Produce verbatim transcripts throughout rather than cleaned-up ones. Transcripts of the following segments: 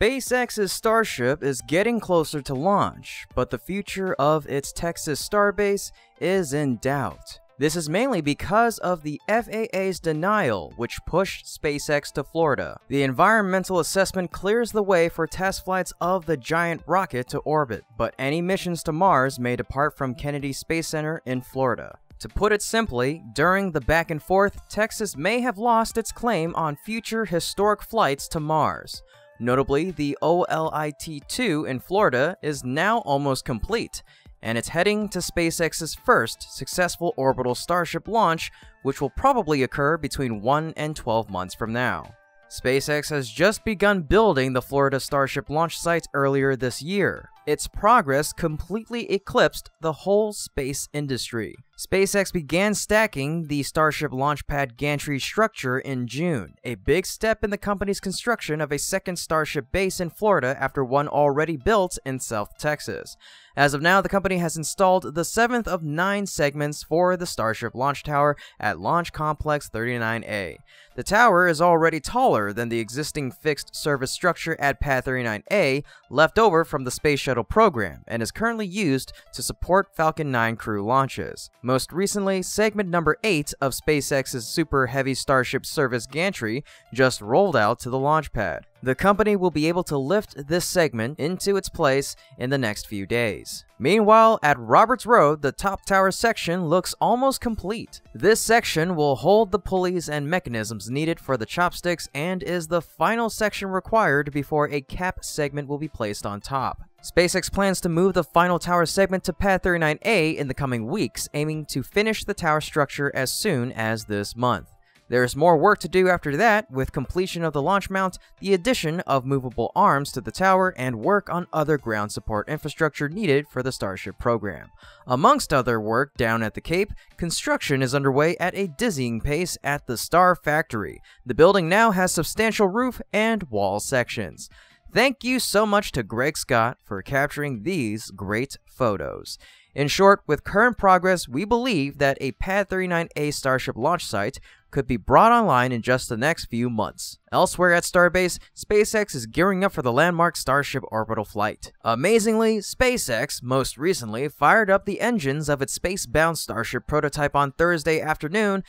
SpaceX's Starship is getting closer to launch, but the future of its Texas Starbase is in doubt. This is mainly because of the F A A's denial, which pushed SpaceX to Florida. The environmental assessment clears the way for test flights of the giant rocket to orbit, but any missions to Mars may depart from Kennedy Space Center in Florida. To put it simply, during the back and forth, Texas may have lost its claim on future historic flights to Mars. Notably, the O L T two in Florida is now almost complete, and it's heading to SpaceX's first successful orbital Starship launch, which will probably occur between one and twelve months from now. SpaceX has just begun building the Florida Starship launch site earlier this year. Its progress completely eclipsed the whole space industry. SpaceX began stacking the Starship launch pad gantry structure in June, a big step in the company's construction of a second Starship base in Florida after one already built in South Texas. As of now, the company has installed the seventh of nine segments for the Starship launch tower at Launch Complex thirty-nine A. The tower is already taller than the existing fixed service structure at Pad thirty-nine A left over from the Space Shuttle program and is currently used to support Falcon nine crew launches. Most recently, segment number eight of SpaceX's Super Heavy Starship service gantry just rolled out to the launch pad. The company will be able to lift this segment into its place in the next few days. Meanwhile, at Roberts Road, the top tower section looks almost complete. This section will hold the pulleys and mechanisms needed for the chopsticks and is the final section required before a cap segment will be placed on top. SpaceX plans to move the final tower segment to Pad thirty-nine A in the coming weeks, aiming to finish the tower structure as soon as this month. There's more work to do after that, with completion of the launch mount, the addition of movable arms to the tower, and work on other ground support infrastructure needed for the Starship program. Amongst other work down at the Cape, construction is underway at a dizzying pace at the Star Factory. The building now has substantial roof and wall sections. Thank you so much to Greg Scott for capturing these great photos. In short, with current progress, we believe that a Pad thirty-nine A Starship launch site could be brought online in just the next few months. Elsewhere at Starbase, SpaceX is gearing up for the landmark Starship orbital flight. Amazingly, SpaceX most recently fired up the engines of its space-bound Starship prototype on Thursday afternoon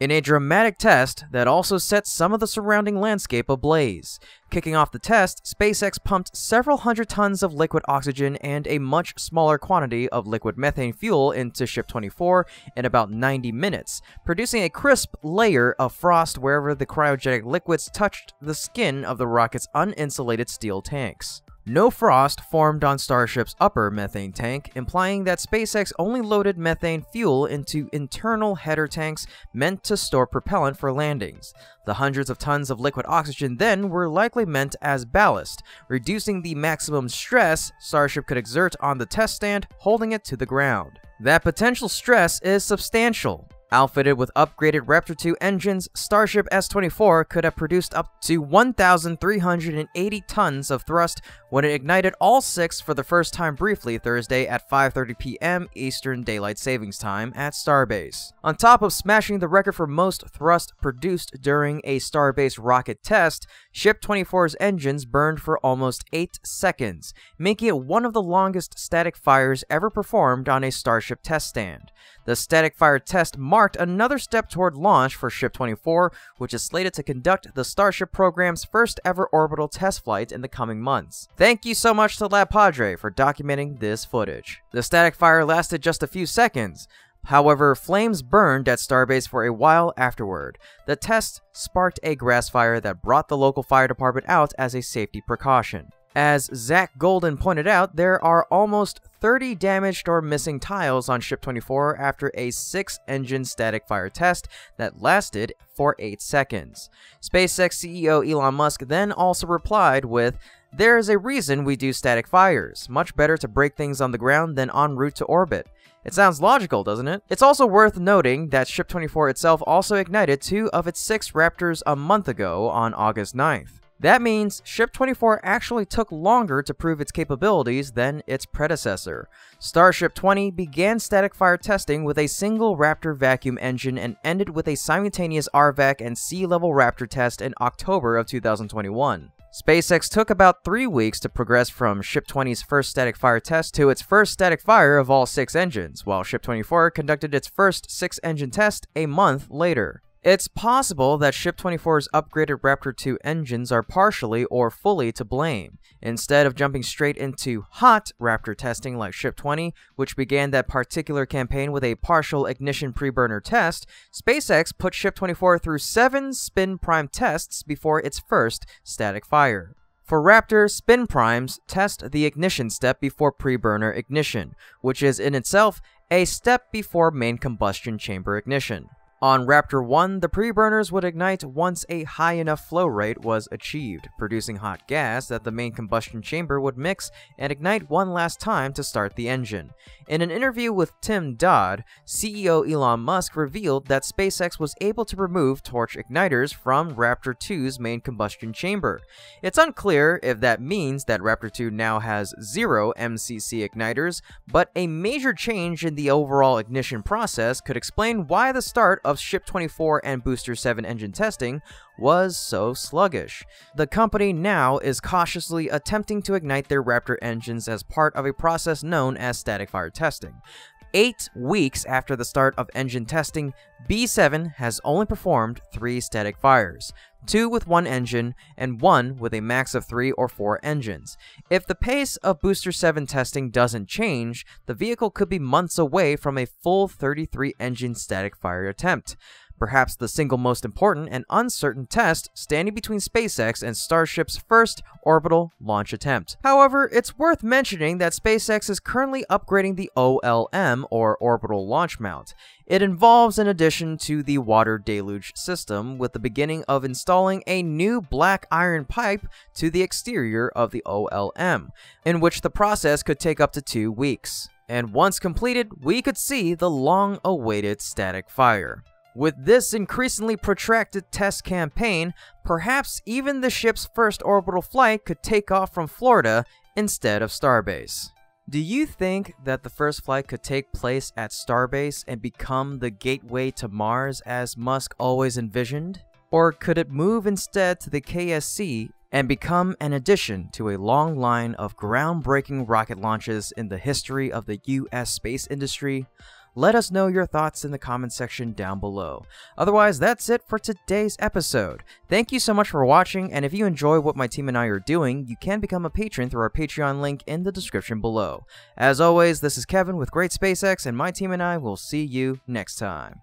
in a dramatic test that also set some of the surrounding landscape ablaze. Kicking off the test, SpaceX pumped several hundred tons of liquid oxygen and a much smaller quantity of liquid methane fuel into Ship twenty-four in about ninety minutes, producing a crisp layer of frost wherever the cryogenic liquids touched the skin of the rocket's uninsulated steel tanks. No frost formed on Starship's upper methane tank, implying that SpaceX only loaded methane fuel into internal header tanks meant to store propellant for landings. The hundreds of tons of liquid oxygen then were likely meant as ballast, reducing the maximum stress Starship could exert on the test stand, holding it to the ground. That potential stress is substantial. Outfitted with upgraded Raptor two engines, Starship S twenty-four could have produced up to one thousand three hundred eighty tons of thrust when it ignited all six for the first time briefly Thursday at five thirty p m Eastern Daylight Savings Time at Starbase. On top of smashing the record for most thrust produced during a Starbase rocket test, Ship twenty-four's engines burned for almost eight seconds, making it one of the longest static fires ever performed on a Starship test stand. The static fire test marked another step toward launch for Ship twenty-four, which is slated to conduct the Starship program's first ever orbital test flight in the coming months. Thank you so much to Lab Padre for documenting this footage. The static fire lasted just a few seconds. However, flames burned at Starbase for a while afterward. The test sparked a grass fire that brought the local fire department out as a safety precaution. As Zach Golden pointed out, there are almost thirty damaged or missing tiles on Ship twenty-four after a six-engine static fire test that lasted for eight seconds. SpaceX C E O Elon Musk then also replied with, "There is a reason we do static fires. Much better to break things on the ground than en route to orbit." It sounds logical, doesn't it? It's also worth noting that Ship twenty-four itself also ignited two of its six Raptors a month ago on August ninth. That means Ship twenty-four actually took longer to prove its capabilities than its predecessor. Starship twenty began static fire testing with a single Raptor vacuum engine and ended with a simultaneous R VAC and sea level Raptor test in October of two thousand twenty-one. SpaceX took about three weeks to progress from Ship twenty's first static fire test to its first static fire of all six engines, while Ship twenty-four conducted its first six-engine test a month later. It's possible that Ship twenty-four's upgraded Raptor two engines are partially or fully to blame. Instead of jumping straight into hot Raptor testing like Ship twenty, which began that particular campaign with a partial ignition preburner test, SpaceX put Ship twenty-four through seven spin prime tests before its first static fire. For Raptor, spin primes test the ignition step before preburner ignition, which is in itself a step before main combustion chamber ignition. On Raptor one, the preburners would ignite once a high enough flow rate was achieved, producing hot gas that the main combustion chamber would mix and ignite one last time to start the engine. In an interview with Tim Dodd, C E O Elon Musk revealed that SpaceX was able to remove torch igniters from Raptor two's main combustion chamber. It's unclear if that means that Raptor two now has zero M C C igniters, but a major change in the overall ignition process could explain why the start of Ship twenty-four and Booster seven engine testing was so sluggish. The company now is cautiously attempting to ignite their Raptor engines as part of a process known as static fire testing. Eight weeks after the start of engine testing, B seven has only performed three static fires, two with one engine and one with a max of three or four engines. If the pace of Booster seven testing doesn't change, the vehicle could be months away from a full thirty-three engine static fire attempt. Perhaps the single most important and uncertain test standing between SpaceX and Starship's first orbital launch attempt. However, it's worth mentioning that SpaceX is currently upgrading the O L M, or Orbital Launch Mount. It involves an addition to the water deluge system, with the beginning of installing a new black iron pipe to the exterior of the O L M, in which the process could take up to two weeks. And once completed, we could see the long-awaited static fire. With this increasingly protracted test campaign, perhaps even the ship's first orbital flight could take off from Florida instead of Starbase. Do you think that the first flight could take place at Starbase and become the gateway to Mars as Musk always envisioned? Or could it move instead to the K S C and become an addition to a long line of groundbreaking rocket launches in the history of the U S space industry? Let us know your thoughts in the comment section down below. Otherwise, that's it for today's episode. Thank you so much for watching, and if you enjoy what my team and I are doing, you can become a patron through our Patreon link in the description below. As always, this is Kevin with Great SpaceX, and my team and I will see you next time.